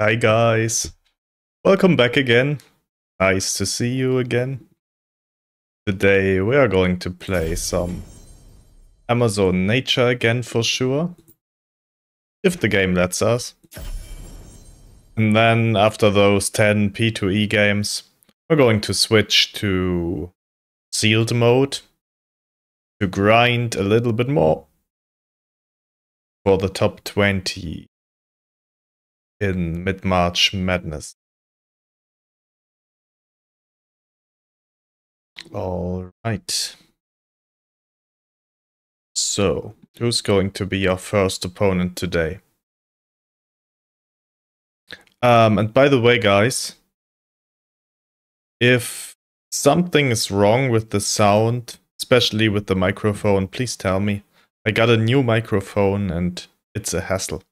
Hi guys, welcome back again. Nice to see you again. Today we are going to play some Amazon Nature again for sure, if the game lets us. And then after those 10 P2E games, we're going to switch to sealed mode to grind a little bit more for the top 20. In Mid-March Madness. Alright. So, who's going to be our first opponent today? And by the way, guys, if something is wrong with the sound, especially with the microphone, please tell me. I got a new microphone and it's a hassle.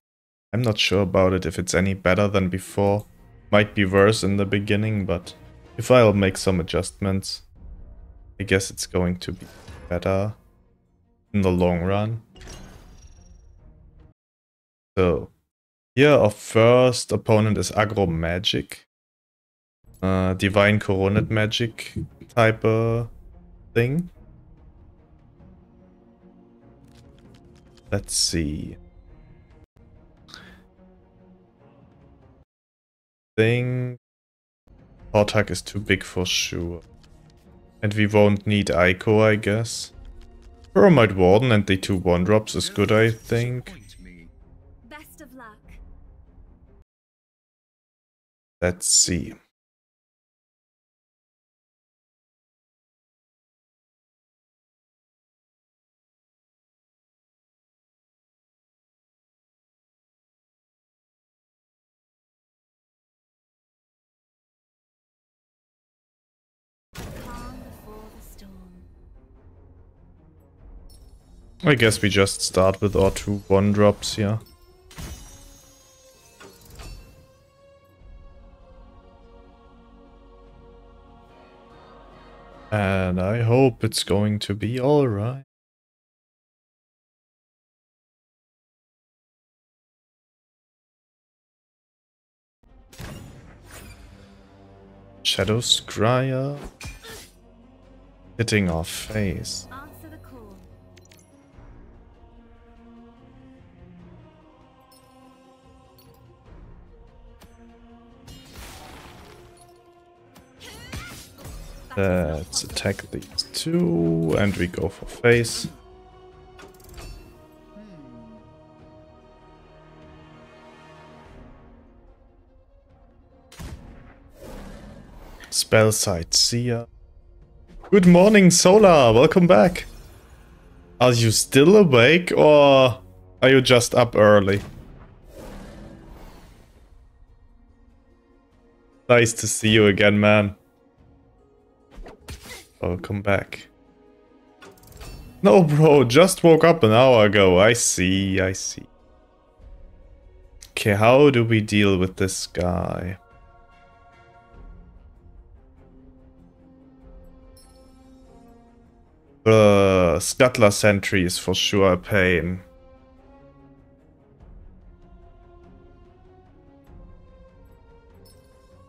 I'm not sure about it, if it's any better than before. Might be worse in the beginning, but if I'll make some adjustments, I guess it's going to be better in the long run. So, here our first opponent is Aggro Magic. Divine Coronet Magic type of thing. Let's see. Thing. Hortak is too big for sure. And we won't need Aiko, I guess. Pyromite Warden and the 2 1-drops is good, I think. Best of luck. Let's see. I guess we just start with our 2 1-drops here. And I hope it's going to be alright. Shadow Scryer hitting our face. Let's attack these two, and we go for face. Spell side, see ya. Good morning, Solar, welcome back. Are you still awake, or are you just up early? Nice to see you again, man. Welcome back. No, bro, just woke up an hour ago. I see, I see. Okay, how do we deal with this guy? The Scuttler Sentry is for sure a pain.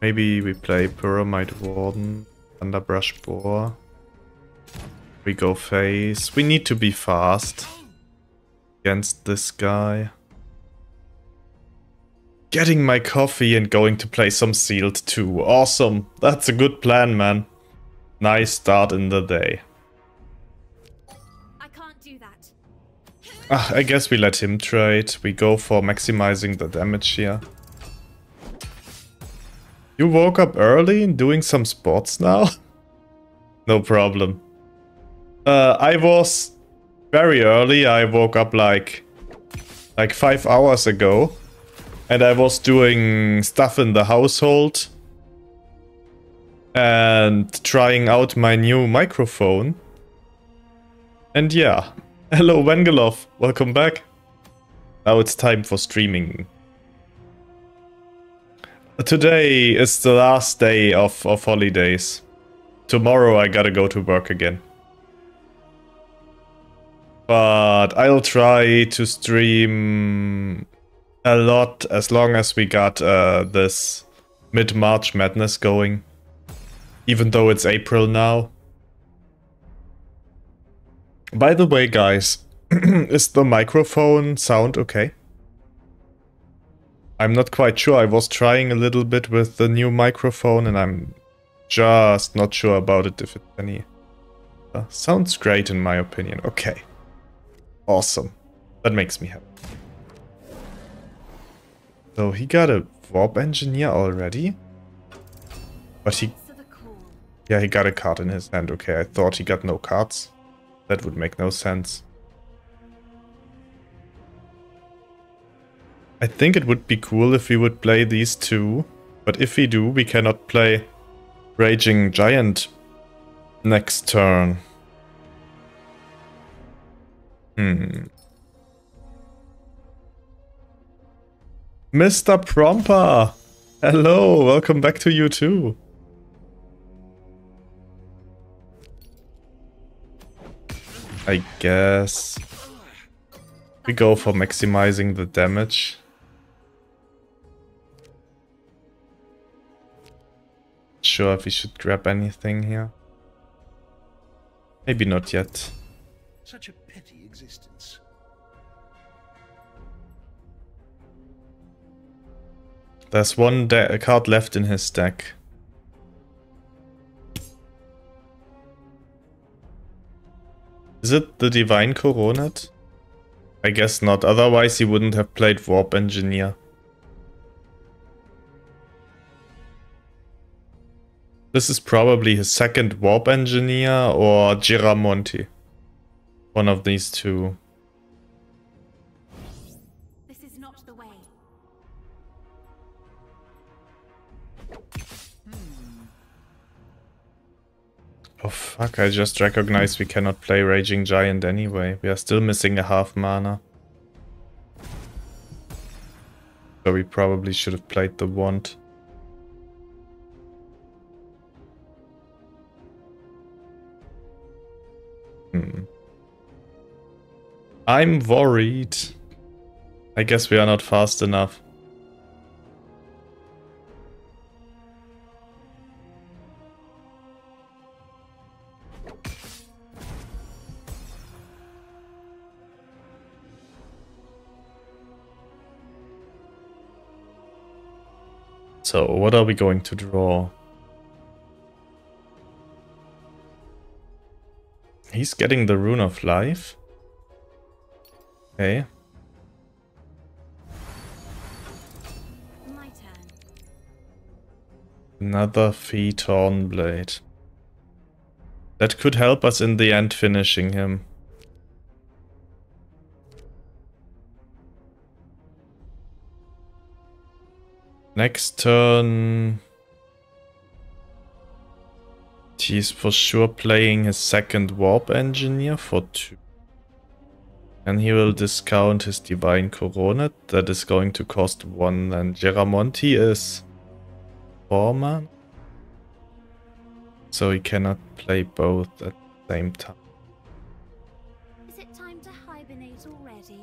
Maybe we play Pyromite Warden, Underbrush Boar. We go face. We need to be fast against this guy. Getting my coffee and going to play some sealed too. Awesome. That's a good plan, man. Nice start in the day. I can't do that. I guess we let him trade. We go for maximizing the damage here. You woke up early and doing some sports now? No problem. I was very early. I woke up like 5 hours ago, and I was doing stuff in the household and trying out my new microphone. And yeah, hello Wengelov, welcome back. Now it's time for streaming. Today is the last day of holidays. Tomorrow I gotta go to work again. But I'll try to stream a lot as long as we got this mid-March madness going. Even though it's April now. By the way, guys, is the microphone sound okay? I'm not quite sure. I was trying a little bit with the new microphone and I'm just not sure about it if it's any. Sounds great in my opinion. Okay. Awesome. That makes me happy. So he got a Warp Engineer already. But he... yeah, he got a card in his hand. Okay, I thought he got no cards. That would make no sense. I think it would be cool if we would play these two. But if we do, we cannot play Raging Giant next turn. Mr. Promper! Hello, welcome back to you too. I guess we go for maximizing the damage. Not sure if we should grab anything here. Maybe not yet. Such a petty existence. There's one card left in his deck. Is it the Divine Coronet? I guess not, otherwise he wouldn't have played Warp Engineer. This is probably his second Warp Engineer or Geramonti. One of these two. This is not the way. Oh fuck, I just recognized we cannot play Raging Giant anyway. We are still missing a half mana. So we probably should have played the Wand. I'm worried. I guess we are not fast enough. So, what are we going to draw? He's getting the Rune of Life. Okay. My turn. Another Thorn Blade. That could help us in the end finishing him. Next turn... he's for sure playing his second Warp Engineer for 2. And he will discount his Divine Coronet. That is going to cost 1. And Geramonti is 4 man. So he cannot play both at the same time. Is it time to hibernate already?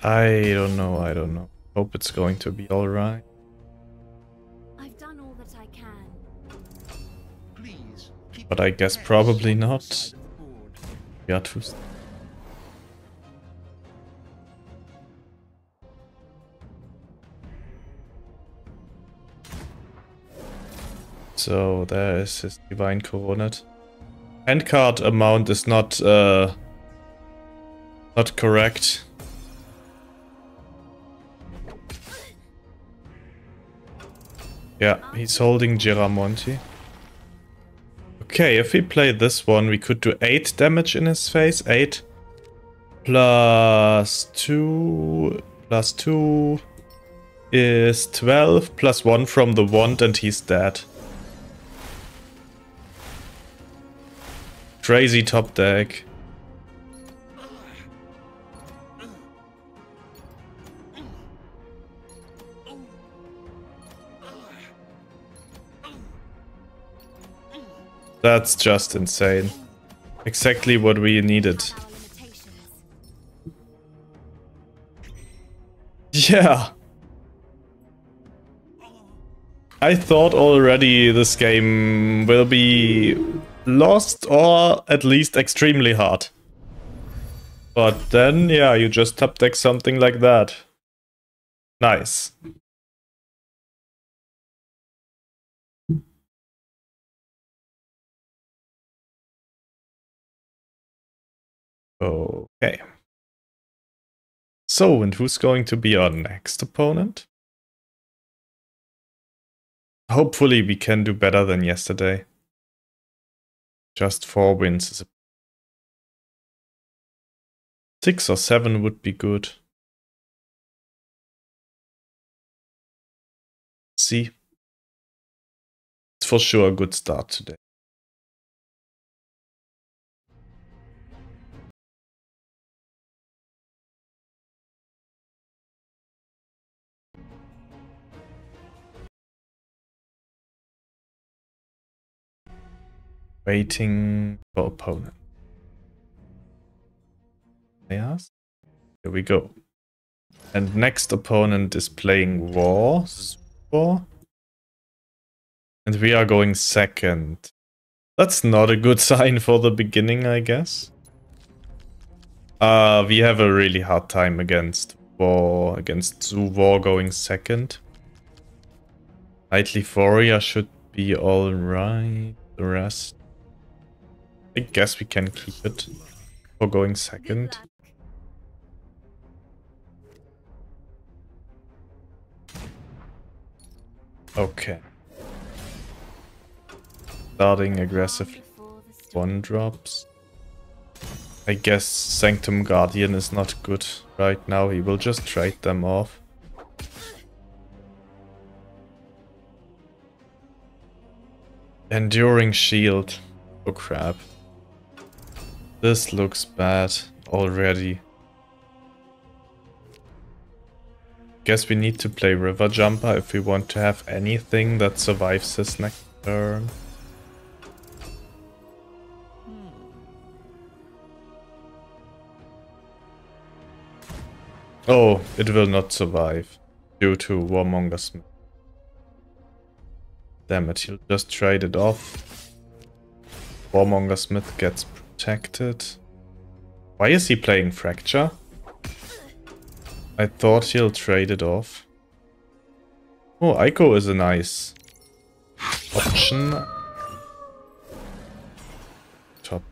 I don't know. Hope it's going to be alright. I've done all that I can. Please, but I guess probably not. We are too... so there is his Divine Coronet. Hand card amount is not not correct. Yeah, he's holding Geramonti. Okay, if we play this one, we could do 8 damage in his face. 8 plus 2 plus 2 is 12 plus 1 from the Wand and he's dead. Crazy top deck. That's just insane. Exactly what we needed. Yeah. I thought already this game will be lost or at least extremely hard. But then, yeah, you just top deck something like that. Nice. Okay. So, and who's going to be our next opponent? Hopefully we can do better than yesterday. Just 4 wins is a... 6 or 7 would be good. See? It's for sure a good start today. Waiting for opponent. Yes. Here we go. And next opponent is playing War. And we are going second. That's not a good sign for the beginning, I guess. We have a really hard time against War, against Zu War going second. Knightly Warrior should be alright. The rest. I guess we can keep it for going second. Okay. Starting aggressively. 1-drops. I guess Sanctum Guardian is not good right now. He will just trade them off. Enduring Shield. Oh crap. This looks bad already. Guess we need to play River Jumper if we want to have anything that survives his next turn. Oh, it will not survive due to Warmonger Smith. Damn it, he'll just trade it off. Warmonger Smith gets protected. Why is he playing Fracture? I thought he'll trade it off. Oh, Aiko is a nice option. Top.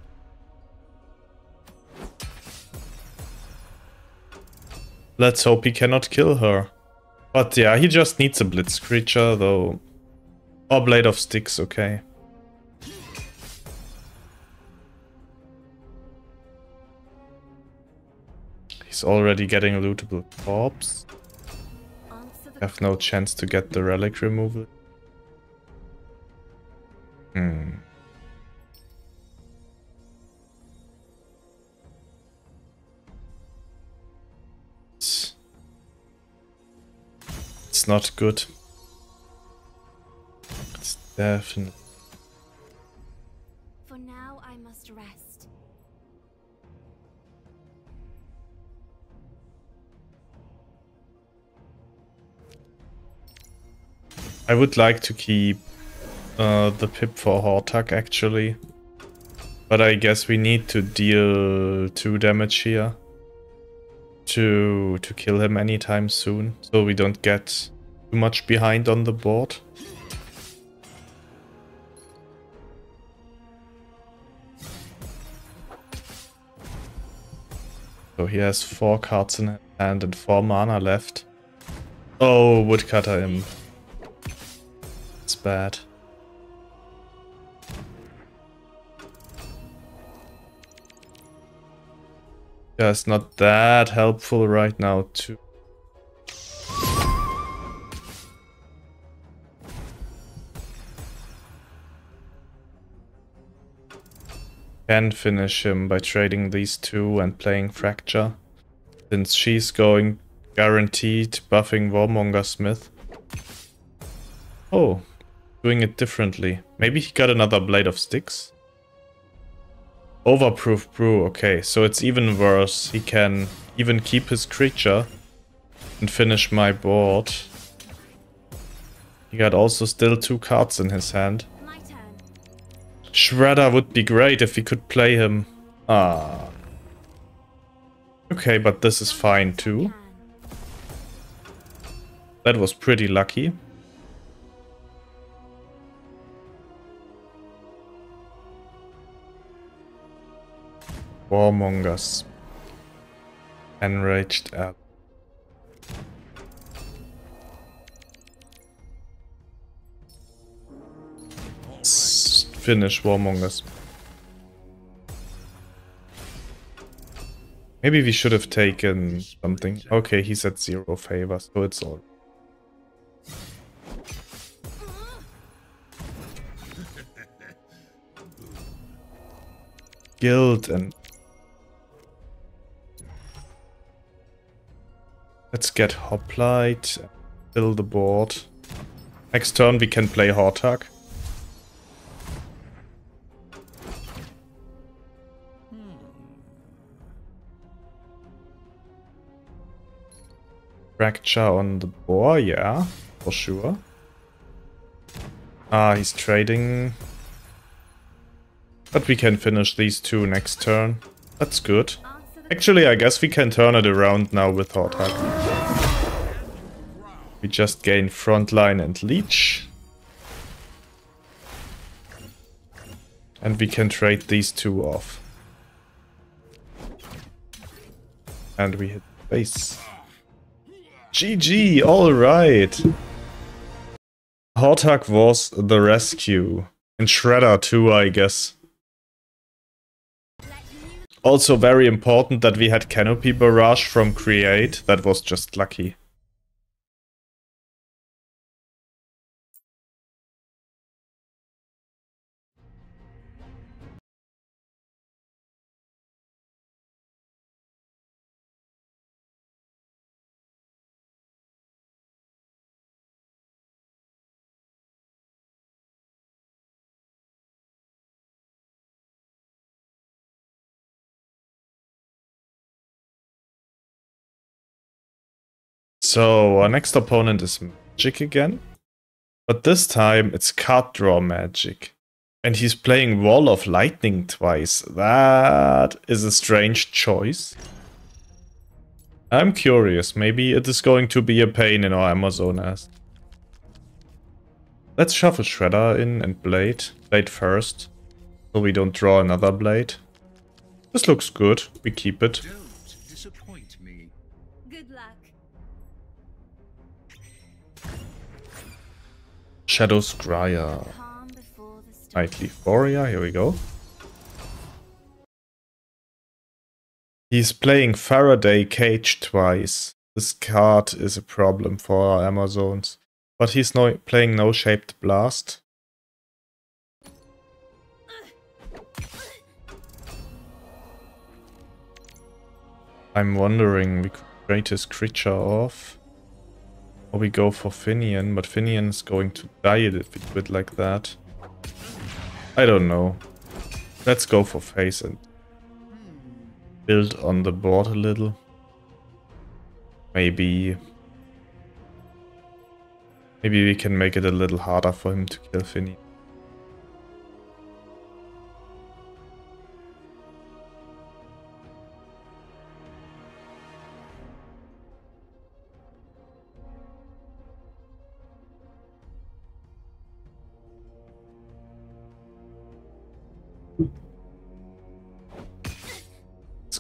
Let's hope he cannot kill her. But yeah, he just needs a Blitz creature though. Or Blade of Sticks, okay. He's already getting a lootable corpse. Have no chance to get the relic removal. It's not good. It's definitely. For now, I must rest. I would like to keep the pip for Hortak actually, but I guess we need to deal 2 damage here to kill him anytime soon, so we don't get too much behind on the board. So he has 4 cards in hand and 4 mana left. Oh, woodcutter him. It's bad. Yeah, it's not that helpful right now too. Can finish him by trading these 2 and playing Fracture. Since she's going guaranteed buffing Warmonger Smith. Oh. doing it differently. Maybe he got another Blade of Sticks. Overproof Brew, okay, so it's even worse. He can even keep his creature and finish my board. He got also still 2 cards in his hand. My turn. Shredder would be great if we could play him. Ah. Okay, but this is fine too. That was pretty lucky. Warmongers. Enraged app. Finish Warmongers. Maybe we should have taken something. Okay, he's at 0 favor, so it's all. Guild and... Let's get Hoplite, fill the board. Next turn we can play Hortak. Fracture on the board, yeah, for sure. Ah, he's trading. But we can finish these 2 next turn. That's good. Actually, I guess we can turn it around now with Hortak. We just gain Frontline and Leech. And we can trade these 2 off. And we hit base. GG, alright. Hortak was the rescue. And Shredder too, I guess. Also very important that we had Canopy Barrage from Create. That was just lucky. So our next opponent is Magic again, but this time it's card draw Magic. And he's playing Wall of Lightning twice. That is a strange choice. I'm curious, maybe it is going to be a pain in our Amazonas. Let's shuffle Shredder in and Blade first, so we don't draw another Blade. This looks good, we keep it. Shadow Scryer. Nightleaf Warrior, here we go. He's playing Faraday Cage twice. This card is a problem for our Amazons. But he's playing no Shaped Blast. I'm wondering, we could trade his creature off. Or we go for Finian, but Finian is going to die if we do it like that. I don't know. Let's go for face and build on the board a little. Maybe we can make it a little harder for him to kill Finian.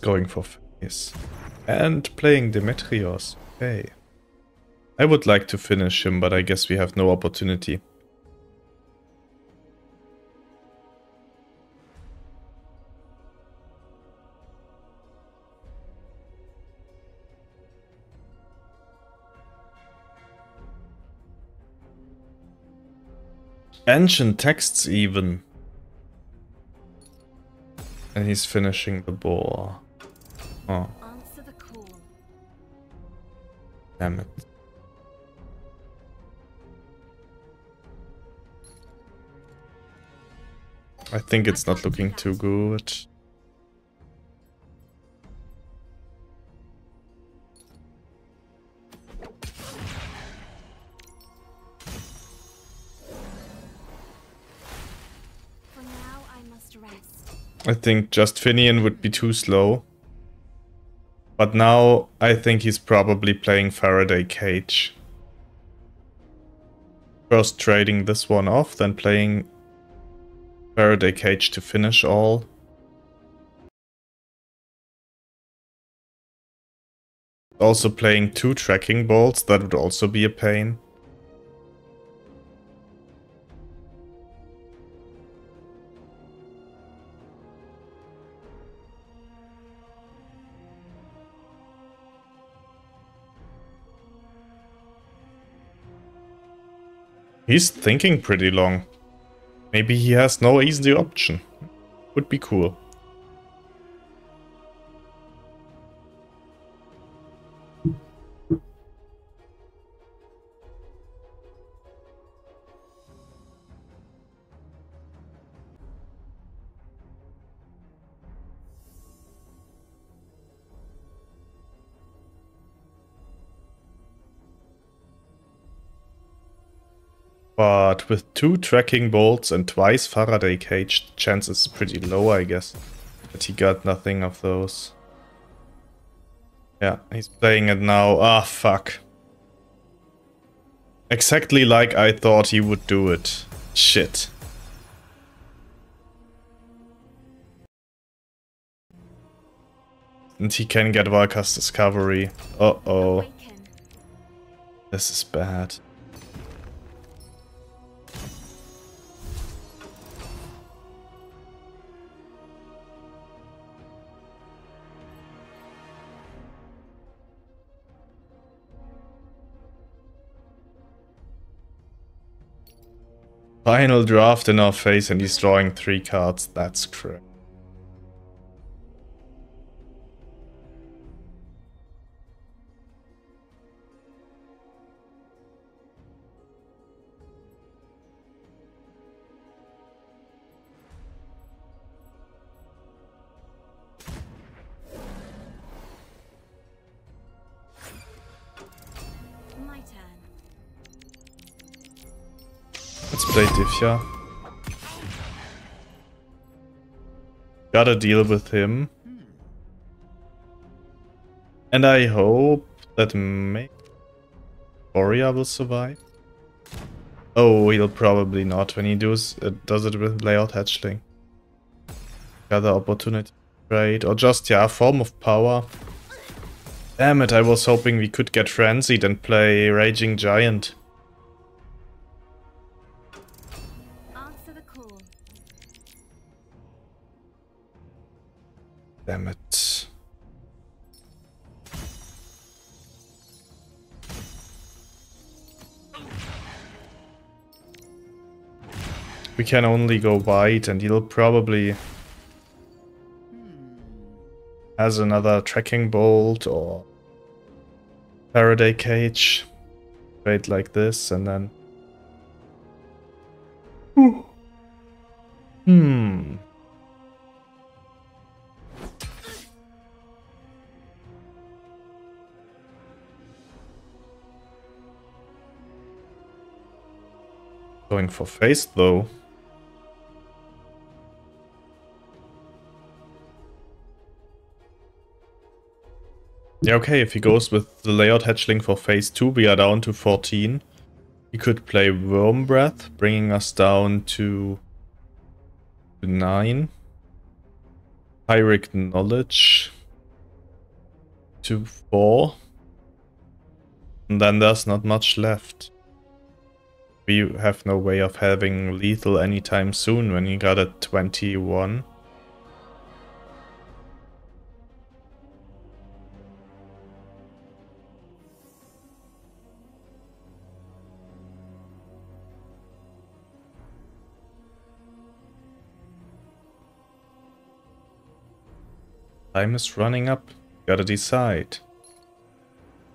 Going for face and playing Demetrios. Okay, I would like to finish him, but I guess we have no opportunity. Ancient texts even. And he's finishing the boar. Oh. Answer the call. Damn it. I think it's not looking too good. I think just Finian would be too slow. But now I think he's probably playing Faraday Cage. First trading this one off, then playing Faraday Cage to finish all. Also playing 2 Tracking Bolts, that would also be a pain. He's thinking pretty long. Maybe he has no easy option. Would be cool. But with 2 Tracking Bolts and twice Faraday Cage, chance is pretty low, I guess. But he got nothing of those. Yeah, he's playing it now. Ah, fuck. Exactly like I thought he would do it. Shit. And he can get Valka's Discovery. Uh-oh. This is bad. Final draft in our face, and he's drawing 3 cards. That's correct. Divya. Gotta deal with him. And I hope that maybe Borea will survive. Oh, he'll probably not when he does it with Layout Hatchling. Gather opportunity trade, or just, yeah, form of power. Damn it, I was hoping we could get frenzied and play Raging Giant. Damn it. We can only go wide, and he'll probably has another Tracking Bolt or Faraday Cage. Wait like this, and then ooh. Going for face though. Yeah, okay, if he goes with the Layout Hatchling for phase 2, we are down to 14. He could play Worm Breath, bringing us down to 9. Pyrrhic Knowledge to 4. And then there's not much left. We have no way of having lethal anytime soon when he got a 21. Time is running up. Gotta decide.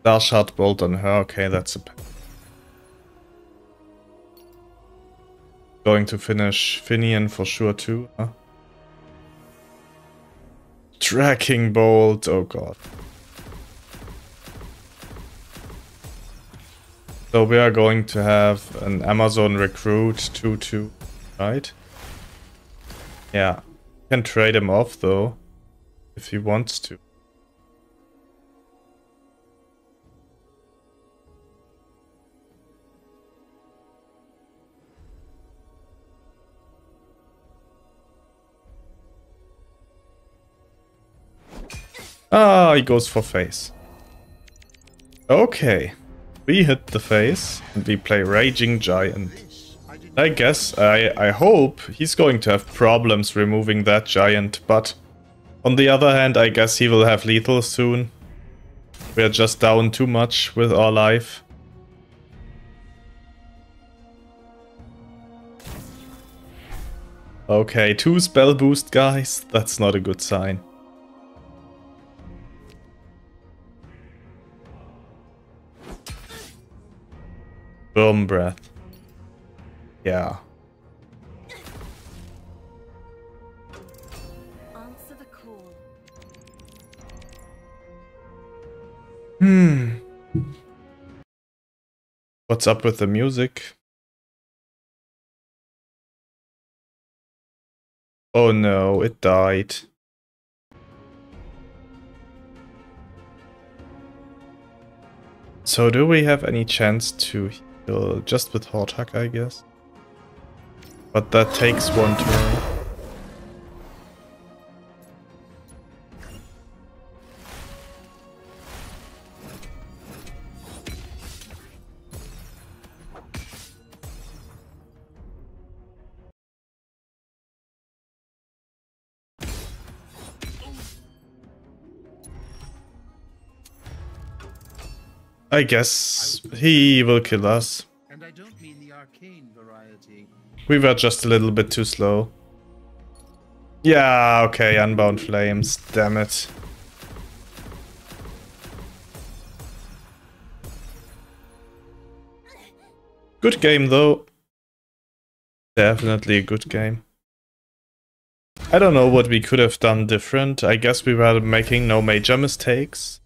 Starshard Bolt on her. Okay, that's a... Going to finish Finian for sure too. Huh? Tracking Bolt, oh god. So we are going to have an Amazon Recruit 2-2, right? Yeah, can trade him off though, if he wants to. Ah, he goes for face. Okay. We hit the face and we play Raging Giant. I guess, I hope he's going to have problems removing that giant, but on the other hand, I guess he will have lethal soon. We are just down too much with our life. Okay, 2 spell boost, guys. That's not a good sign. Boom breath. Yeah. Answer the call. Hmm. What's up with the music? Oh no, it died. So do we have any chance to... just with Hortak, I guess. But that takes one turn. I guess he will kill us. And I don't mean the arcane variety. We were just a little bit too slow. Yeah, okay, Unbound Flames, damn it. Good game though. Definitely a good game. I don't know what we could have done different. I guess we were making no major mistakes.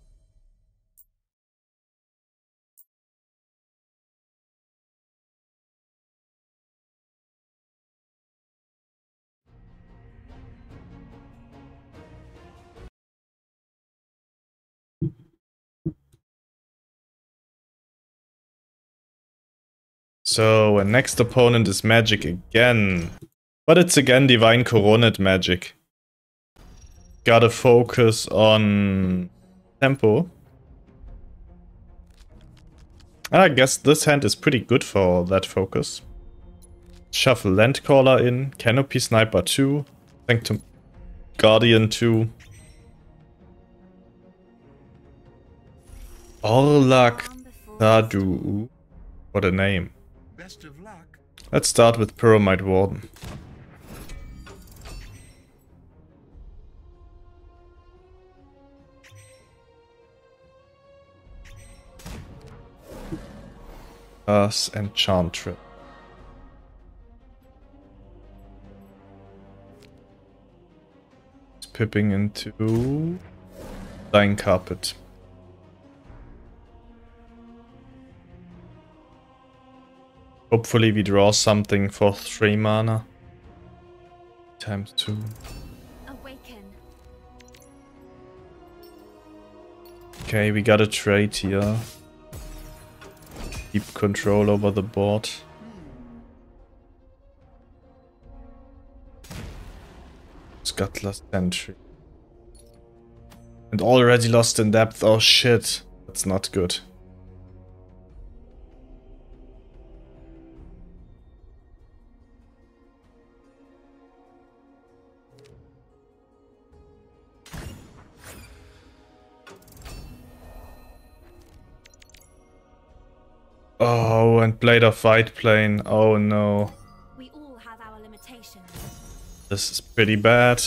So, our next opponent is Magic again. But it's again Divine Coronet Magic. Gotta focus on tempo. And I guess this hand is pretty good for that focus. Shuffle Landcaller in, Canopy Sniper 2, Sanctum Guardian 2. Orlak Thadu. What a name. Best of luck. Let's start with Pyromite Warden. Us Enchantress. Pipping into Dying Carpet. Hopefully we draw something for 3 mana. Times 2. Awaken. Okay, we got a trade here. Keep control over the board. Scuttless Sentry. And already lost in depth, oh shit. That's not good. Oh, and Blade of White Plane. Oh no. We all have our limitations. This is pretty bad.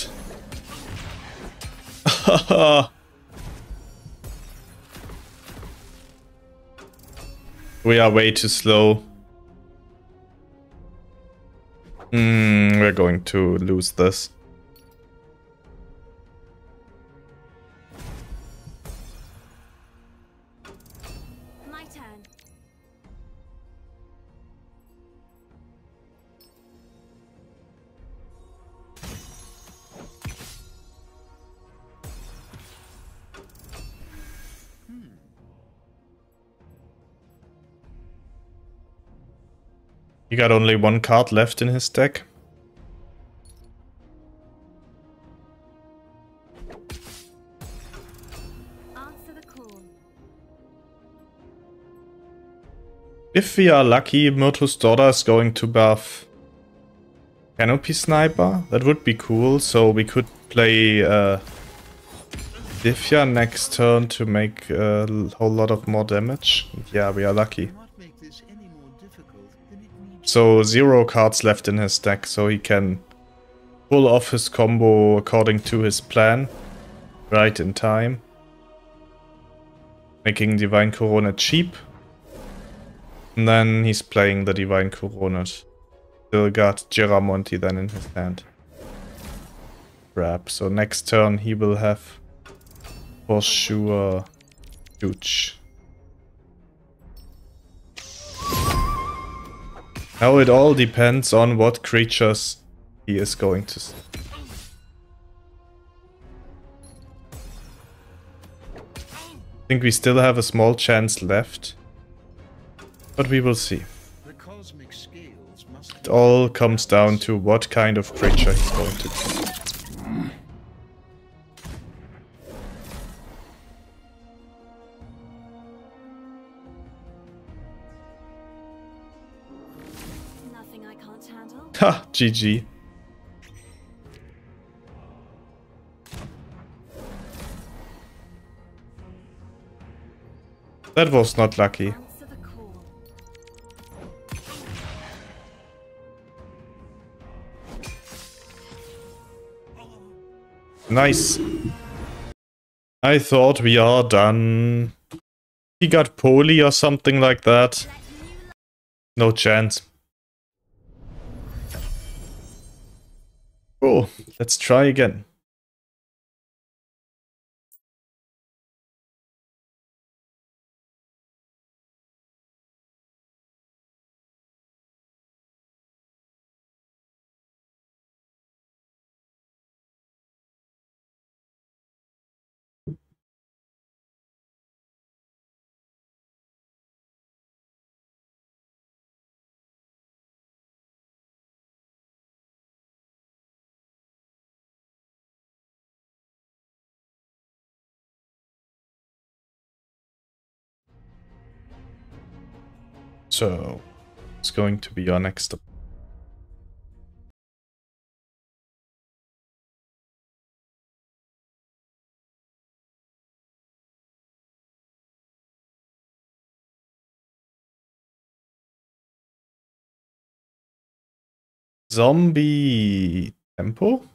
We are way too slow. We're going to lose this. My turn. He got only one card left in his deck. Answer the call. If we are lucky, Myrtle's Daughter is going to buff Canopy Sniper. That would be cool, so we could play Divya next turn to make a whole lot of more damage. Yeah, we are lucky. So 0 cards left in his deck, so he can pull off his combo according to his plan, right in time. Making Divine Coronet cheap. And then he's playing the Divine Coronet. Still got Geramonti then in his hand. Crap, so next turn he will have for sure huge. Now it all depends on what creatures he is going to see. I think we still have a small chance left, but we will see. It all comes down to what kind of creature he's going to see. Ha! GG. That was not lucky. Nice. I thought we are done. He got Poly or something like that. No chance. Oh, let's try again. So, it's going to be our next up. Zombie Tempo?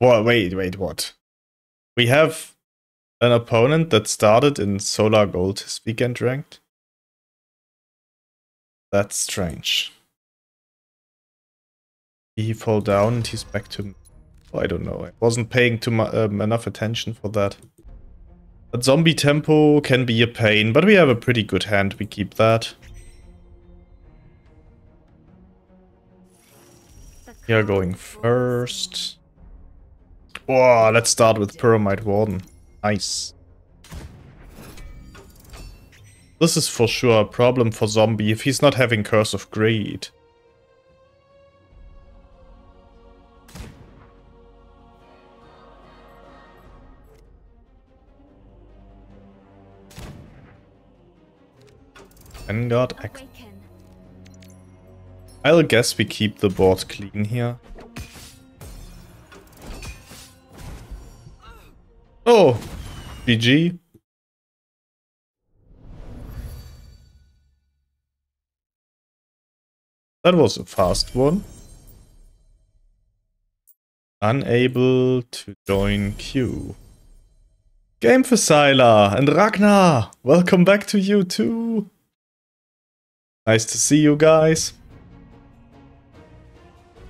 Well, wait, what? We have an opponent that started in Solar Gold this weekend ranked? That's strange. Did he fall down and he's back to... Oh, I don't know. I wasn't paying too much, enough attention for that. But Zombie Tempo can be a pain, but we have a pretty good hand. We keep that. We are going first. Oh, let's start with Pyromite Warden. Nice. This is for sure a problem for Zombie if he's not having Curse of Greed. Vanguard X. I'll guess we keep the board clean here. Oh! GG. That was a fast one. Unable to join queue. Game for Scylla and Ragnar! Welcome back to you too! Nice to see you guys.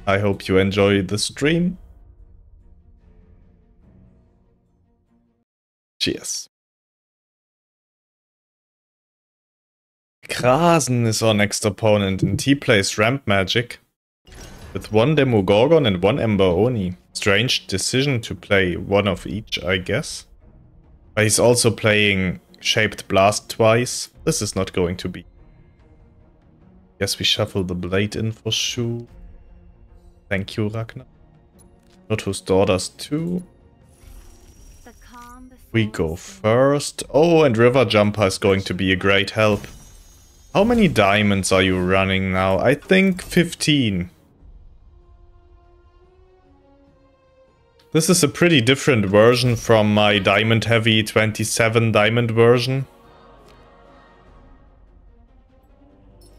I hope you enjoyed the stream. Cheers. Krasen is our next opponent, and he plays ramp magic with one Demogorgon and one Ember Oni. Strange decision to play one of each, I guess. But he's also playing Shaped Blast twice. This is not going to be. Guess we shuffle the blade in for sure. Thank you, Ragnar. Myrtle's Daughters too. We go first. Oh, and River Jumper is going to be a great help. How many diamonds are you running now? I think 15. This is a pretty different version from my diamond heavy 27 diamond version.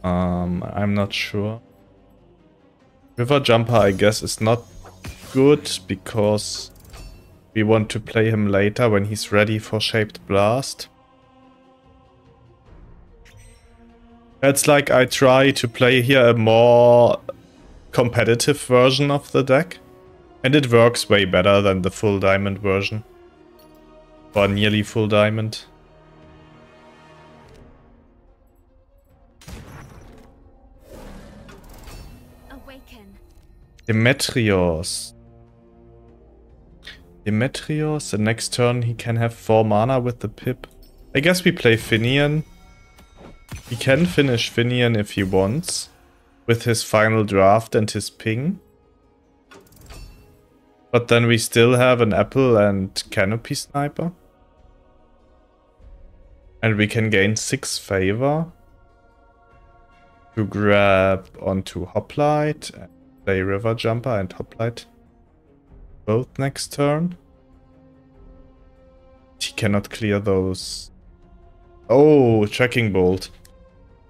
I'm not sure. River Jumper, I guess, is not good because we want to play him later when he's ready for Shaped Blast. It's like I try to play here a more competitive version of the deck. And it works way better than the full diamond version. Or nearly full diamond. Awaken. Demetrios. The next turn he can have 4 mana with the pip. I guess we play Finian. He can finish Finian if he wants, with his final draft and his ping. But then we still have an apple and Canopy Sniper. And we can gain 6 favor to grab onto Hoplite and play River Jumper and Hoplite both next turn. He cannot clear those. Oh, Tracking Bolt.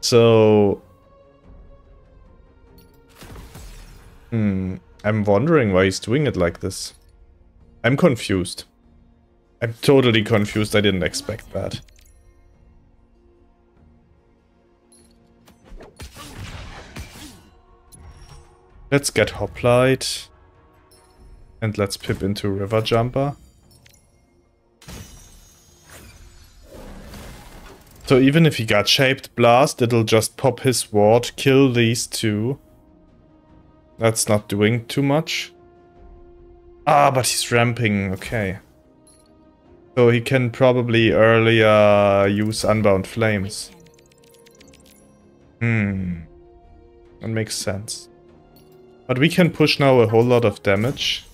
So, I'm wondering why he's doing it like this. I'm confused. I'm totally confused. I didn't expect that. Let's get Hoplite. And let's pip into River Jumper. So even if he got Shaped Blast, it'll just pop his ward, kill these two. That's not doing too much. Ah, but he's ramping, okay. So he can probably earlier use Unbound Flames. That makes sense. But we can push now a whole lot of damage.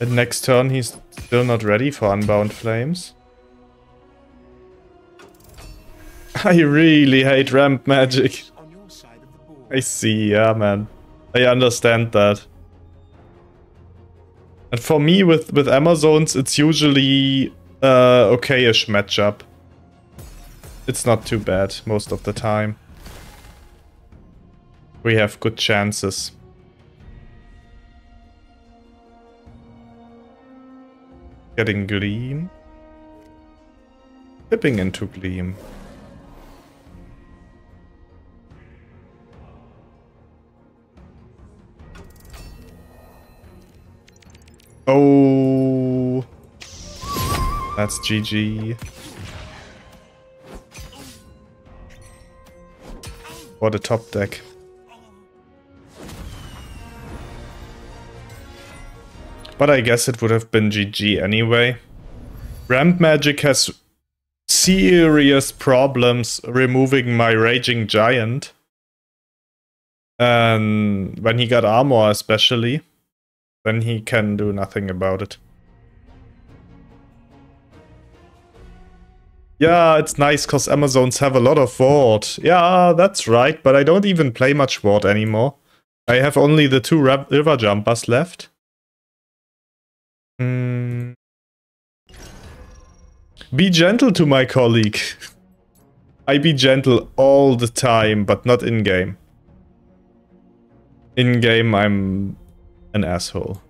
And next turn he's still not ready for Unbound Flames. I really hate ramp magic. I see, yeah, man. I understand that. And for me, with Amazons, it's usually okay-ish matchup. It's not too bad most of the time. We have good chances. Getting Gleam. Tipping into Gleam. Oh, that's GG. What a top deck. But I guess it would have been GG anyway. Ramp magic has serious problems removing my Raging Giant. And when he got armor especially. Then he can do nothing about it. Yeah, it's nice because Amazons have a lot of ward. Yeah, that's right, but I don't even play much ward anymore. I have only the 2 River Jumpers left. Be gentle to my colleague. I be gentle all the time, but not in-game. In-game, I'm an asshole.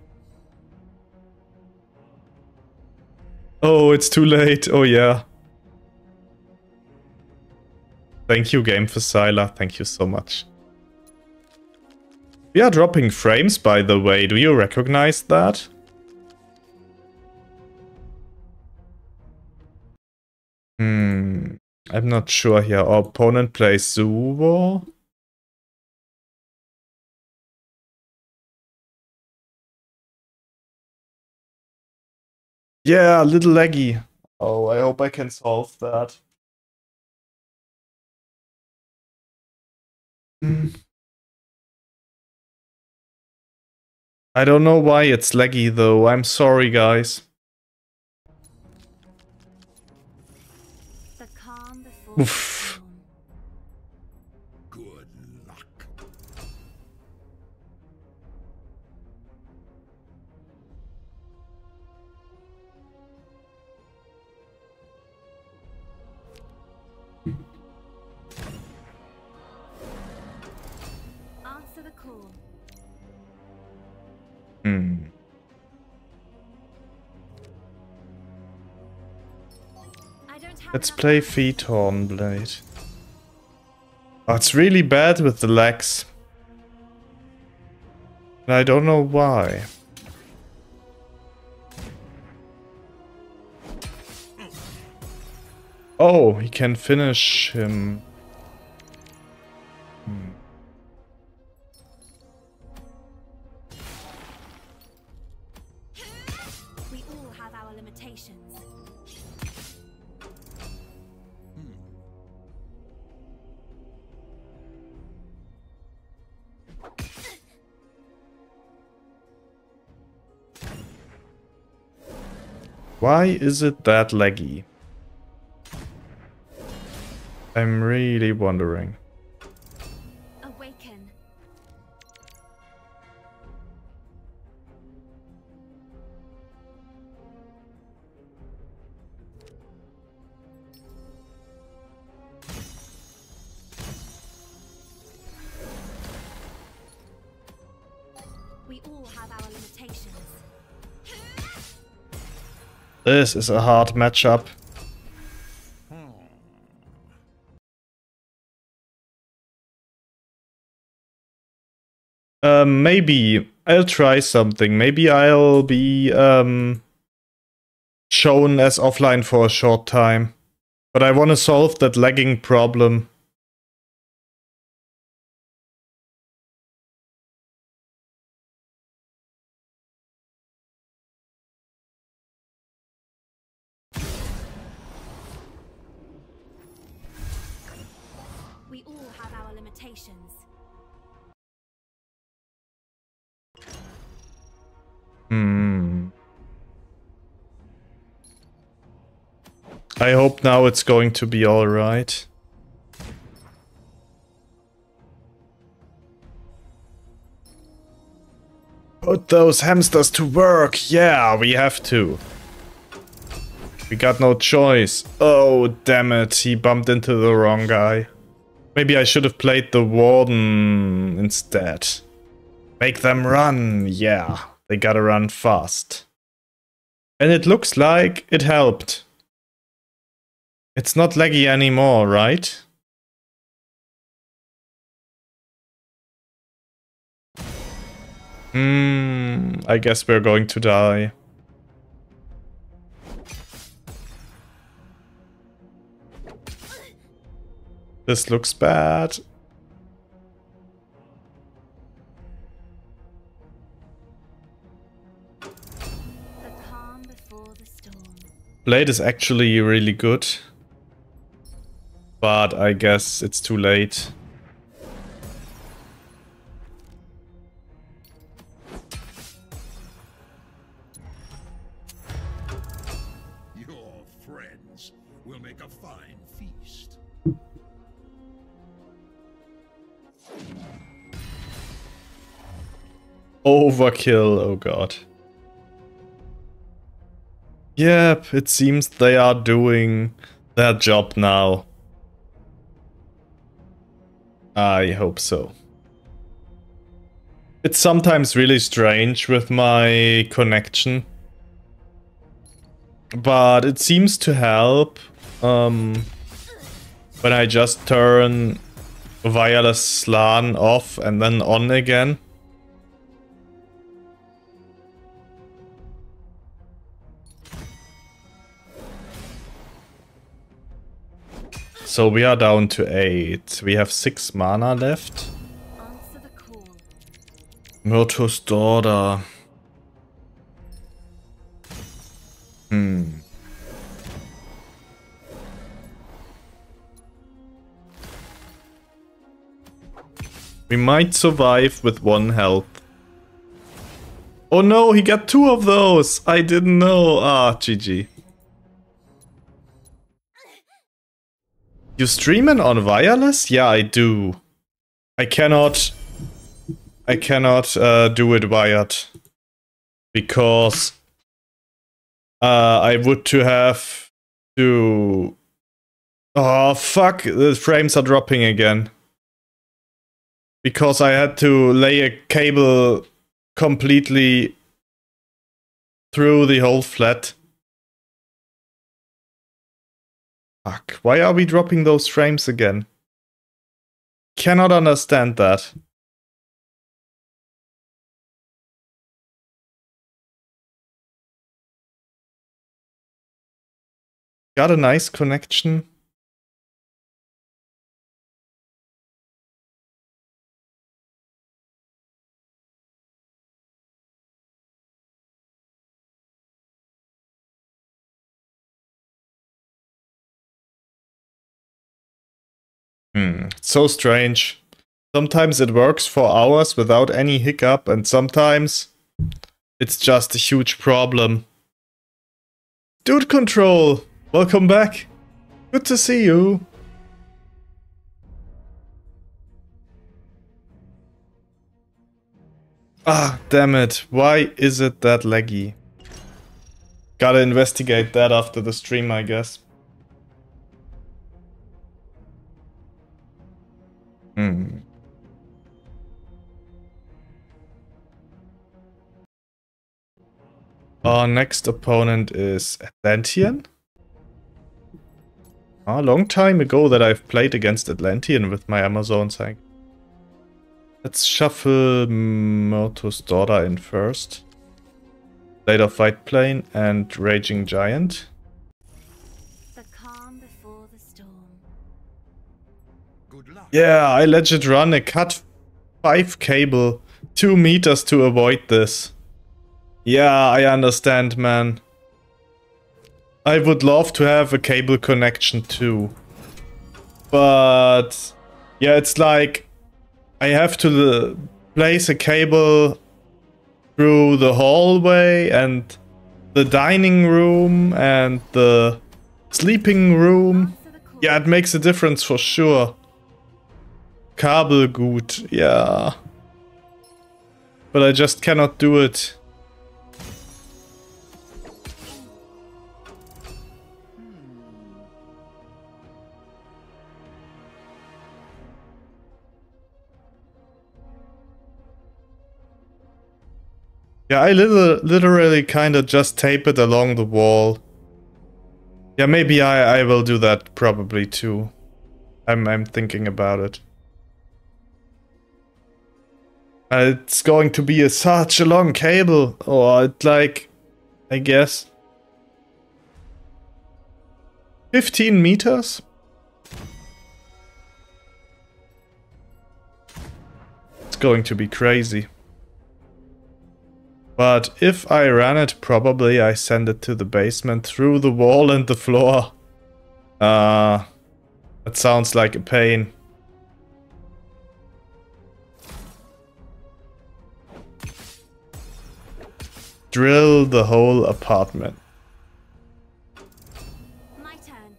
Oh, it's too late. Oh, yeah. Thank you, game, for Scylla. Thank you so much. We are dropping frames, by the way. Do you recognize that? I'm not sure here. Our opponent plays Zuwo. Yeah, a little laggy. Oh, I hope I can solve that. I don't know why it's laggy though. I'm sorry, guys. Oof. Good luck. Answer the call. Let's play Feet Hornblade. Oh, it's really bad with the legs. And I don't know why. Oh, he can finish him. Why is it that laggy? I'm really wondering. Awaken. We all have our limitations. This is a hard matchup. Maybe I'll try something. Maybe I'll be shown as offline for a short time. But I want to solve that lagging problem. I hope now it's going to be all right. Put those hamsters to work. Yeah, we have to. We got no choice. Oh, damn it. He bumped into the wrong guy. Maybe I should have played the Warden instead. Make them run. Yeah, they gotta run fast. And it looks like it helped. It's not laggy anymore, right? I guess we're going to die. This looks bad. The calm before the storm. Blade is actually really good. But I guess it's too late. Your friends will make a fine feast. Overkill, oh god. Yep, it seems they are doing their job now. I hope so. It's sometimes really strange with my connection. But it seems to help. when I just turn Wireless Slan off and then on again. So we are down to 8. We have 6 mana left. Answer the call. Myrtle's Daughter. We might survive with 1 health. Oh no, he got 2 of those! I didn't know. Ah, GG. You streaming on wireless? Yeah, I do. I cannot do it wired. Because I would to have to... Oh fuck, the frames are dropping again. Because I had to lay a cable completely through the whole flat. Fuck, why are we dropping those frames again? Cannot understand that. Got a nice connection. It's so strange. Sometimes it works for hours without any hiccup, and sometimes it's just a huge problem. Dude Control, welcome back. Good to see you. Ah, damn it. Why is it that laggy? Gotta investigate that after the stream, I guess. Our next opponent is Atlantean. A long time ago that I've played against Atlantean with my Amazons. Let's shuffle Myrtle's Daughter in first. Blade of White Plane and Raging Giant. Yeah, I legit run a cut 5 cable 2 meters to avoid this. Yeah, I understand, man. I would love to have a cable connection too. But yeah, it's like I have to place a cable through the hallway and the dining room and the sleeping room. Yeah, it makes a difference for sure. Kabelgut, yeah. But I just cannot do it. Yeah, I literally kind of just tape it along the wall. Yeah, maybe I will do that probably too. I'm thinking about it. It's going to be such a long cable, or it like, I guess, 15 meters? It's going to be crazy. But if I ran it, probably I send it to the basement through the wall and the floor. That sounds like a pain. Drill the whole apartment. My turn.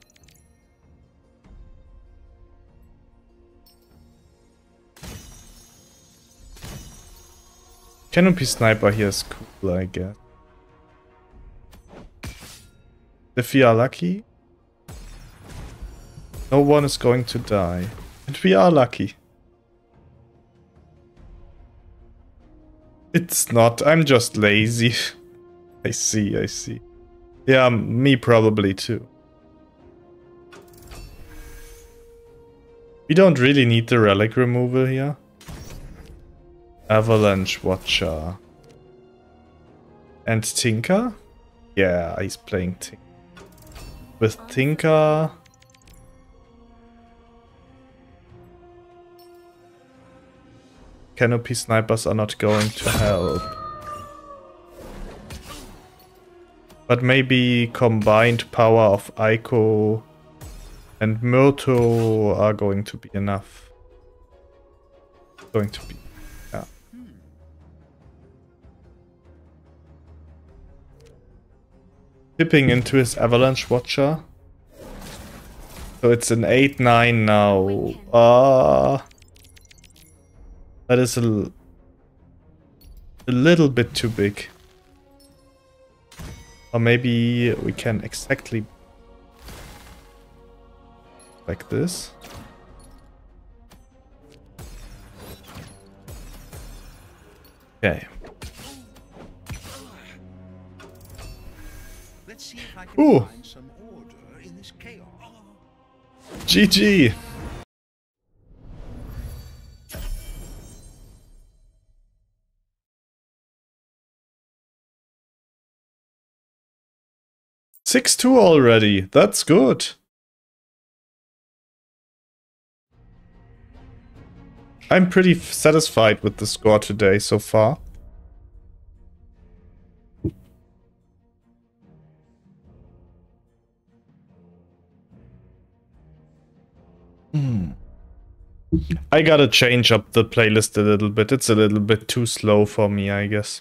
Canopy Sniper here is cool, I guess. If we are lucky, no one is going to die. And we are lucky. It's not, I'm just lazy. I see, I see. Yeah, me probably too. We don't really need the relic removal here. Avalanche Watcher. And Tinker? Yeah, he's playing Tinker. With Tinker... Canopy Snipers are not going to help. But maybe combined power of Aiko and Myrtle are going to be enough. Going to be... yeah. Tipping into his Avalanche Watcher. So it's an 8-9 now. That is a little bit too big. Or maybe we can exactly... like this. Okay. Let's see if I can find some order in this chaos. GG! Six-2 already. That's good. I'm pretty satisfied with the score today so far. I gotta change up the playlist a little bit. It's a little bit too slow for me, I guess.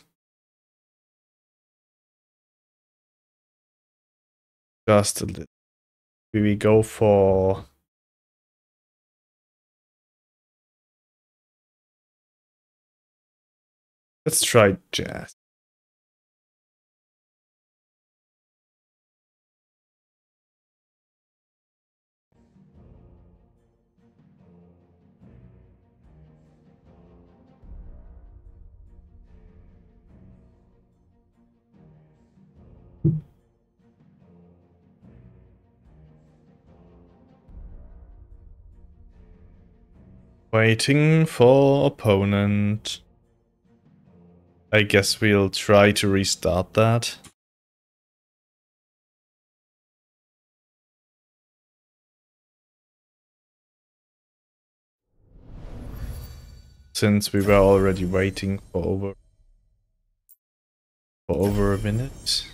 Just a little. We go for... let's try jazz. Waiting for opponent. I guess we'll try to restart that. Since we were already waiting for over a minute.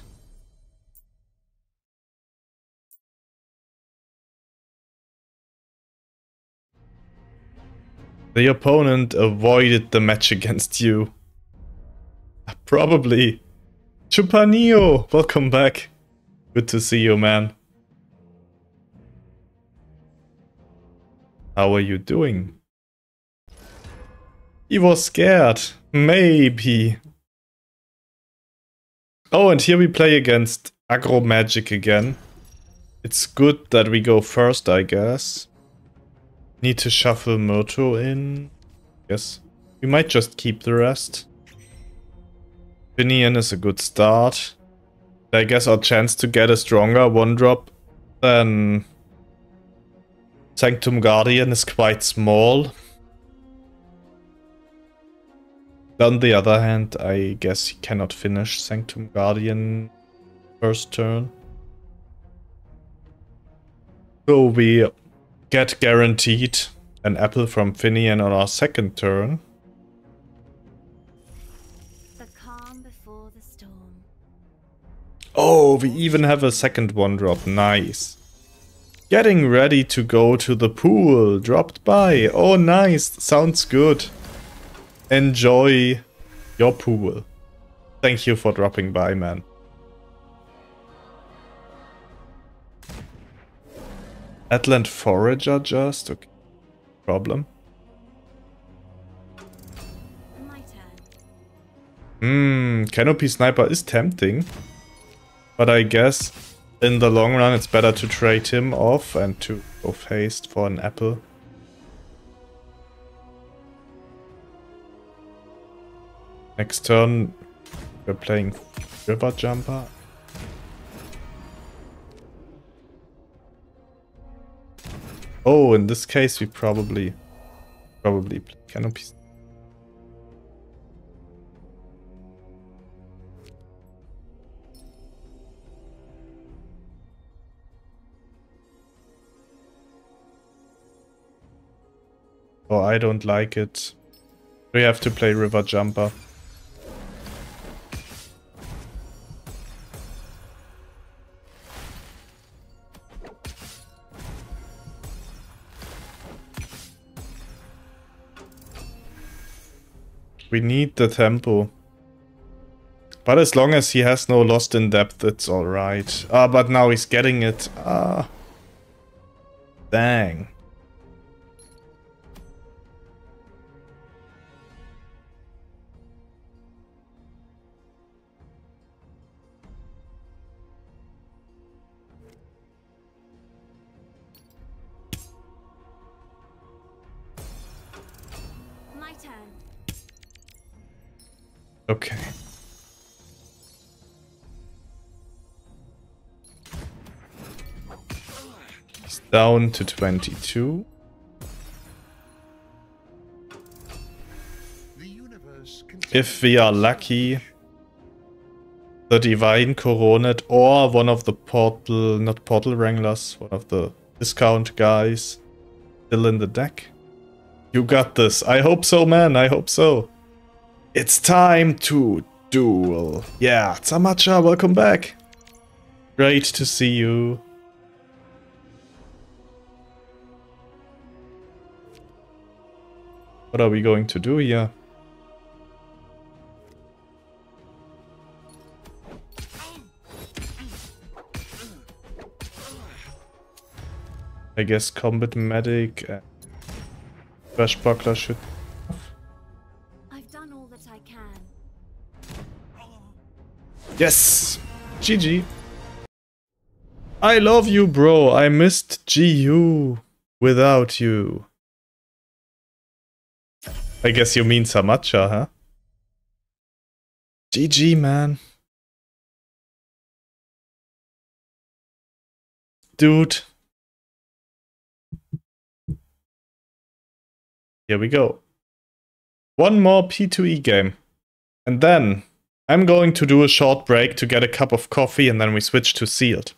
The opponent avoided the match against you. Probably. Chupanio, welcome back. Good to see you, man. How are you doing? He was scared. Maybe. Oh, and here we play against Aggro Magic again. It's good that we go first, I guess. Need to shuffle Myrtle in. Yes. We might just keep the rest. Finian is a good start. I guess our chance to get a stronger 1-drop than Sanctum Guardian is quite small. On the other hand, I guess he cannot finish Sanctum Guardian first turn. So we get guaranteed an apple from Finian on our second turn. Oh, we even have a second 1-drop. Nice. Getting ready to go to the pool. Dropped by. Oh, nice. Sounds good. Enjoy your pool. Thank you for dropping by, man. Atlant Forager just. Okay. Problem. Canopy Sniper is tempting. But I guess in the long run it's better to trade him off and to go faced for an apple. Next turn we're playing River Jumper. Oh, in this case we probably play Canopy. Oh, I don't like it. We have to play River Jumper. We need the tempo. But as long as he has no lost in depth, it's alright. Ah, but now he's getting it. Ah. Dang. Okay. He's down to 22. If we are lucky, the Divine Coronet or one of the not portal wranglers, one of the discount guys still in the deck. You got this. I hope so, man. I hope so. It's time to duel. Yeah, Zamacha, welcome back. Great to see you. What are we going to do here? I guess combat medic and Crash Buckler should... Yes! GG. I love you, bro. I missed GU without you. I guess you mean Zamacha, huh? GG, man. Dude. Here we go. One more P2E game. And then... I'm going to do a short break to get a cup of coffee and then we switch to sealed.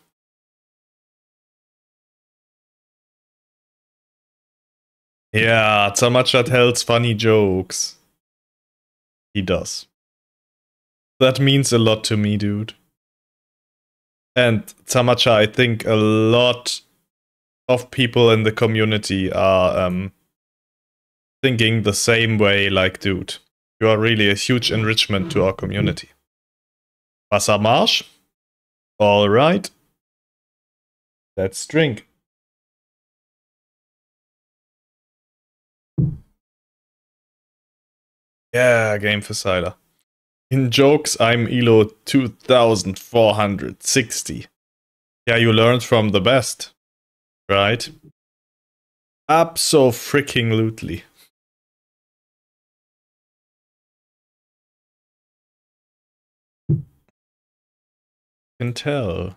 Yeah, Zamacha tells funny jokes. He does. That means a lot to me, dude. And Zamacha, I think a lot of people in the community are thinking the same way, like, dude. You are really a huge enrichment to our community. Wassermarsch? Alright. Let's drink. Yeah, game for Scylla. In jokes, I'm ELO 2460. Yeah, you learned from the best. Right? Abso-freaking-lutely. Can tell.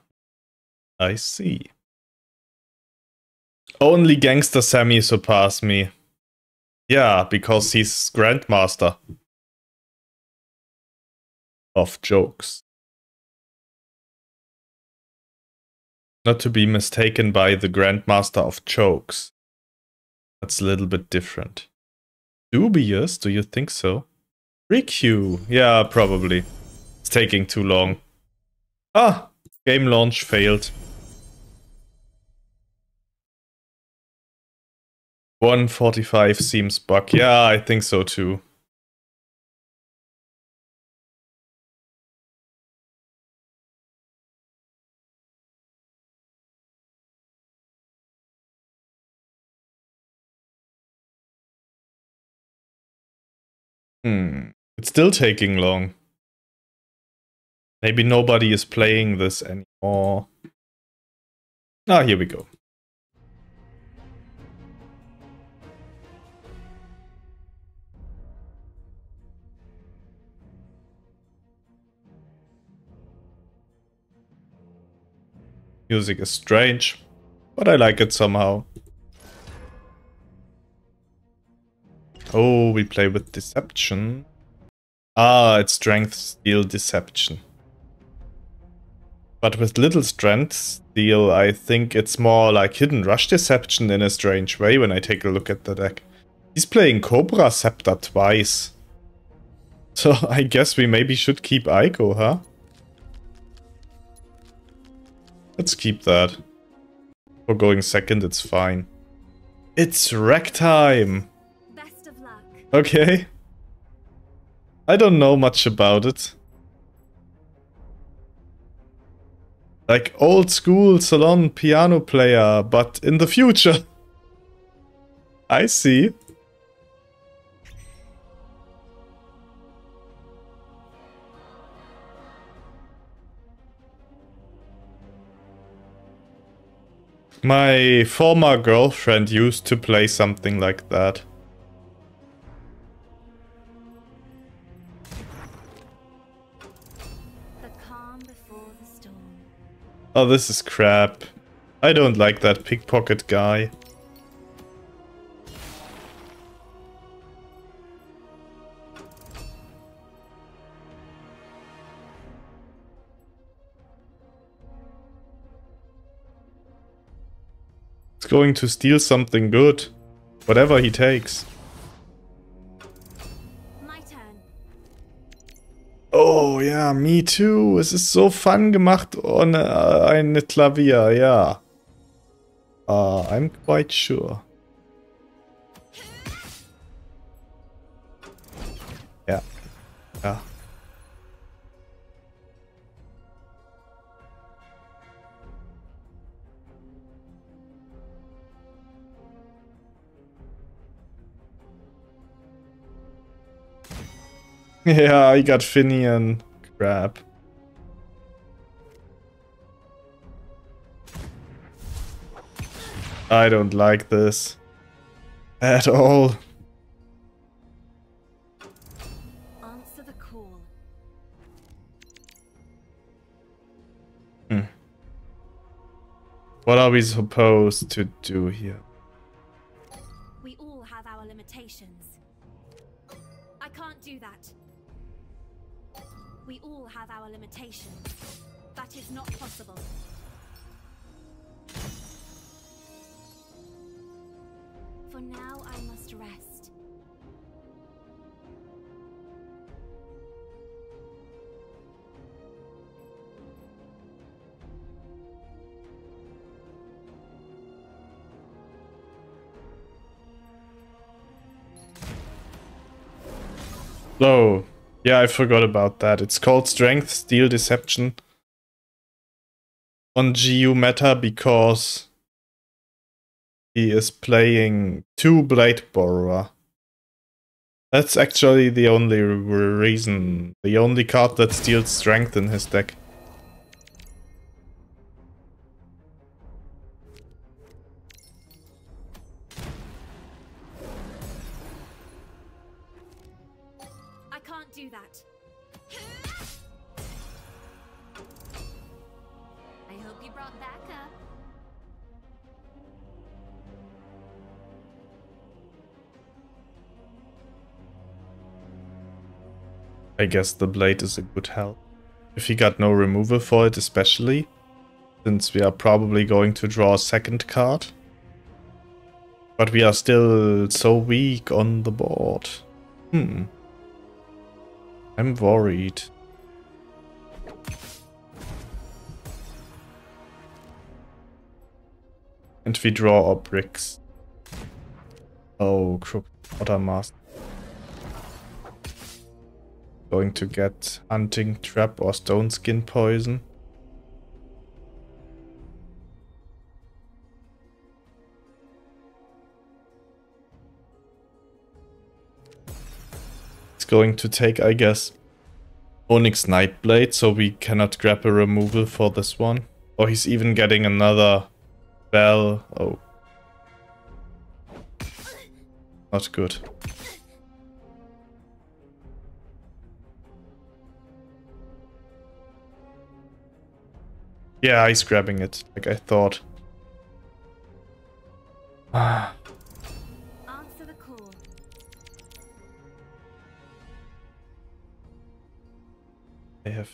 I see. Only Gangster Sammy surpassed me. Yeah, because he's Grandmaster of jokes. Not to be mistaken by the Grandmaster of jokes. That's a little bit different. Dubious? Do you think so? Requeue. Yeah, probably. It's taking too long. Ah! Game launch failed. 145 seems bug. Yeah, I think so too. It's still taking long. Maybe nobody is playing this anymore. Ah, here we go. Music is strange, but I like it somehow. Oh, we play with Deception. Ah, it's Strength Steel Deception. But with little Strength Steel, I think it's more like Hidden Rush Deception in a strange way when I take a look at the deck. He's playing Cobra Scepter twice. So I guess we maybe should keep Aiko, huh? Let's keep that. For going second, it's fine. It's wreck time! Best of luck. Okay. I don't know much about it. Like old school salon piano player, but in the future. I see. My former girlfriend used to play something like that. The calm before the storm. Oh, this is crap. I don't like that pickpocket guy. Going to steal something good, whatever he takes. My turn. Oh ja, me too. Es ist so fun gemacht ohne eine Klavier, ja. I'm quite sure. Ja, ja. Yeah, I got Finian. Crap. I don't like this. At all. Answer the call. Hmm. What are we supposed to do here? We all have our limitations. I can't do that. We all have our limitations. That is not possible. For now, I must rest. So, yeah, I forgot about that. It's called Strength Steel Deception on GU meta because he is playing 2 Blade Borrower. That's actually the only reason, the only card that steals strength in his deck. I guess the blade is a good help. If he got no removal for it especially, since we are probably going to draw a second card. But we are still so weak on the board. Hmm. I'm worried. And we draw our bricks. Oh, Crooked Watermaster. Going to get Hunting Trap or Stone Skin Poison. It's going to take, I guess, Onyx Nightblade, so we cannot grab a removal for this one. Oh, he's even getting another bell. Oh. Not good. Yeah, he's grabbing it, like I thought. Answer the call. They have...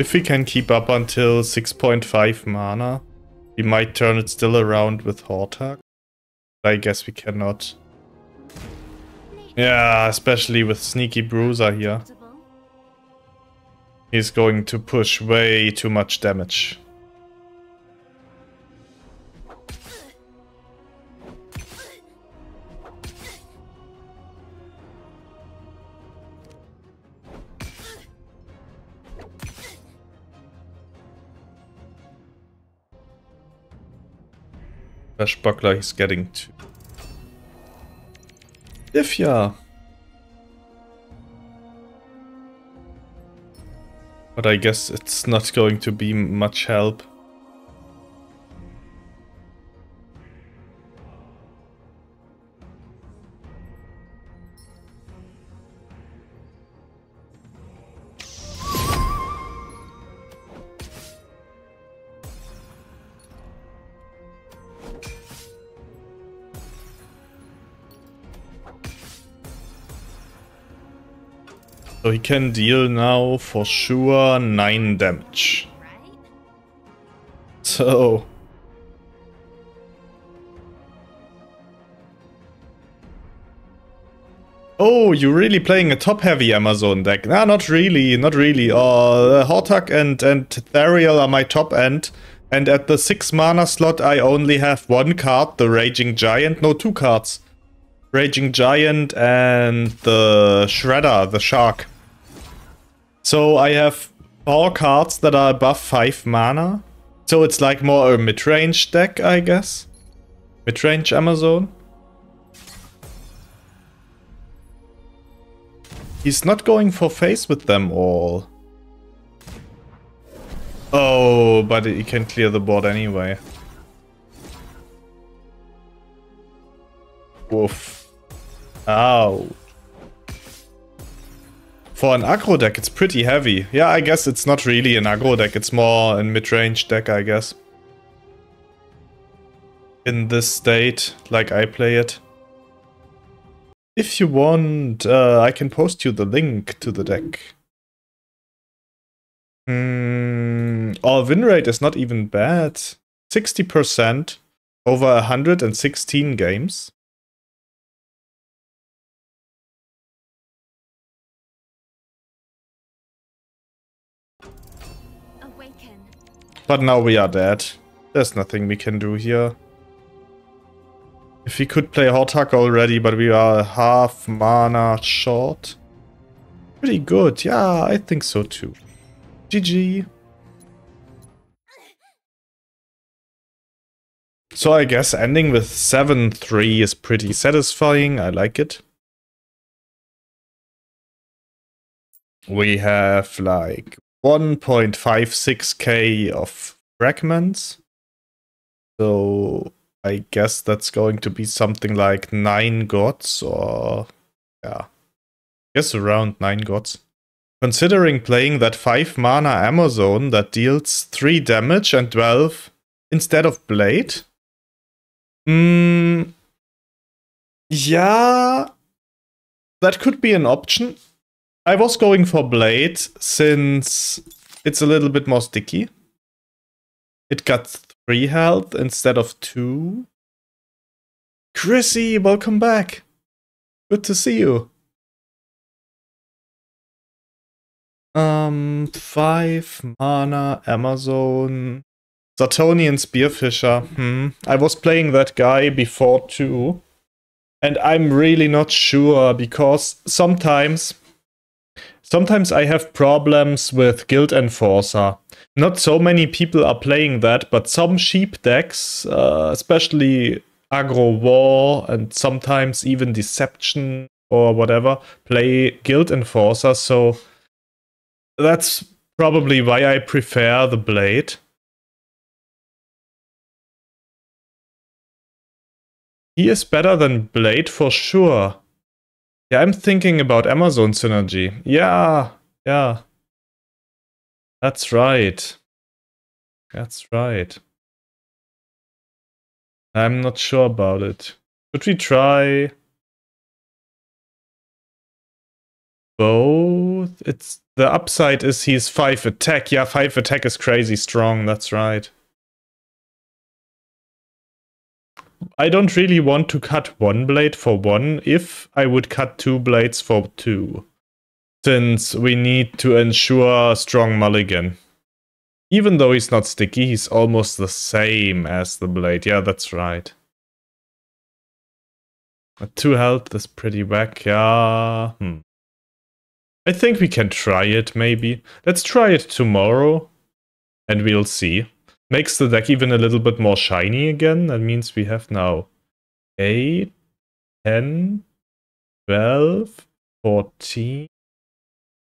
If we can keep up until 6.5 mana, we might turn it still around with Hortak. I guess we cannot. Yeah, especially with Sneaky Bruiser here. He's going to push way too much damage. Flash Buckler is getting to Diffia. But I guess it's not going to be much help. So he can deal now for sure 9 damage. So oh, you're really playing a top heavy Amazon deck. Nah, not really, not really. Hortak and Therial are my top end. And at the 6 mana slot I only have 1 card, the Raging Giant. No, 2 cards. Raging Giant and the Shredder, the Shark. So I have 4 cards that are above 5 mana. So it's like more a mid-range deck, I guess. Mid-range Amazon. He's not going for face with them all. Oh, but he can clear the board anyway. Woof. Ow. For an aggro deck, it's pretty heavy. Yeah, I guess it's not really an aggro deck. It's more a mid-range deck, I guess. In this state, like I play it. If you want, I can post you the link to the deck. Our win rate is not even bad. 60% over 116 games. But now we are dead. There's nothing we can do here. If we could play Hortak already, but we are half mana short. Pretty good. Yeah, I think so too. GG. So I guess ending with 7-3 is pretty satisfying. I like it. We have like 1.56k of fragments, so I guess that's going to be something like 9 gods, or yeah, I guess around 9 gods. Considering playing that 5 mana Amazon that deals 3 damage and 12 instead of Blade. Yeah, that could be an option. I was going for Blade, since it's a little bit more sticky. It got 3 health instead of 2. Chrissy, welcome back. Good to see you. 5 mana, Amazon. Zartonian Spearfisher. I was playing that guy before too. And I'm really not sure, because sometimes I have problems with Guild Enforcer. Not so many people are playing that, but some sheep decks, especially Aggro War and sometimes even Deception or whatever, play Guild Enforcer, so that's probably why I prefer the Blade. He is better than Blade for sure. Yeah, I'm thinking about Amazon Synergy. Yeah, yeah. That's right. That's right. I'm not sure about it. Should we try both? It's the upside is he's 5 attack. Yeah, 5 attack is crazy strong. That's right. I don't really want to cut one blade for one if I would cut two blades for two, since we need to ensure strong mulligan. Even though he's not sticky, he's almost the same as the blade. Yeah, that's right. At 2 health is pretty whack. Yeah. I think we can try it, maybe. Let's try it tomorrow, and we'll see. Makes the deck even a little bit more shiny again. That means we have now 8, 10, 12, 14,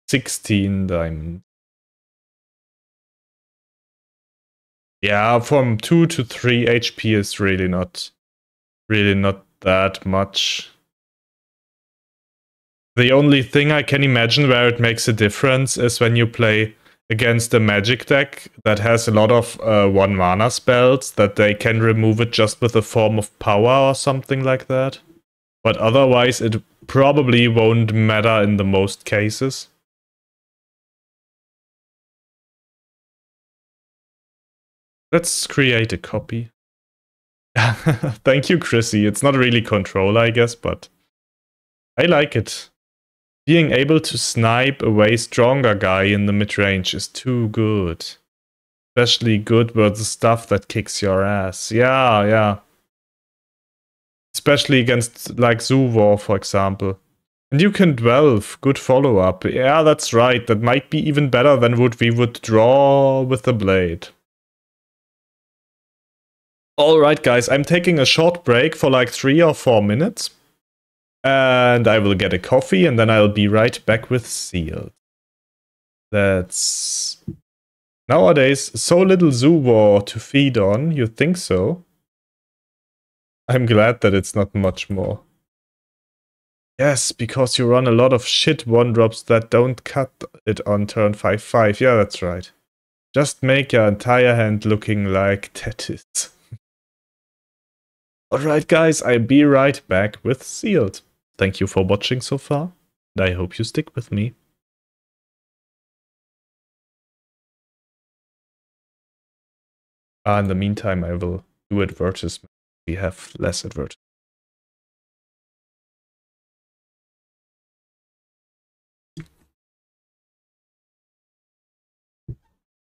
16 diamonds. Yeah, from 2 to 3 HP is really not that much. The only thing I can imagine where it makes a difference is when you play against a magic deck that has a lot of 1-mana spells, that they can remove it just with a form of power or something like that. But otherwise, it probably won't matter in the most cases. Let's create a copy. Thank you, Chrissy. It's not really control, I guess, but I like it. Being able to snipe away stronger guy in the mid-range is too good. Especially good with the stuff that kicks your ass. Yeah, yeah. Especially against, like, Zuvor, for example. And you can 12. Good follow-up. Yeah, that's right. That might be even better than what we would draw with the blade. Alright, guys. I'm taking a short break for, like, 3 or 4 minutes. And I will get a coffee, and then I'll be right back with Seal. That's... Nowadays, so little Zuvor to feed on, you think so? I'm glad that it's not much more. Yes, because you run a lot of shit 1-drops that don't cut it on turn 5-5. Yeah, that's right. Just make your entire hand looking like Tetris. Alright guys, I'll be right back with Sealed. Thank you for watching so far, and I hope you stick with me. In the meantime, I will do advertisements. We have less advertisements.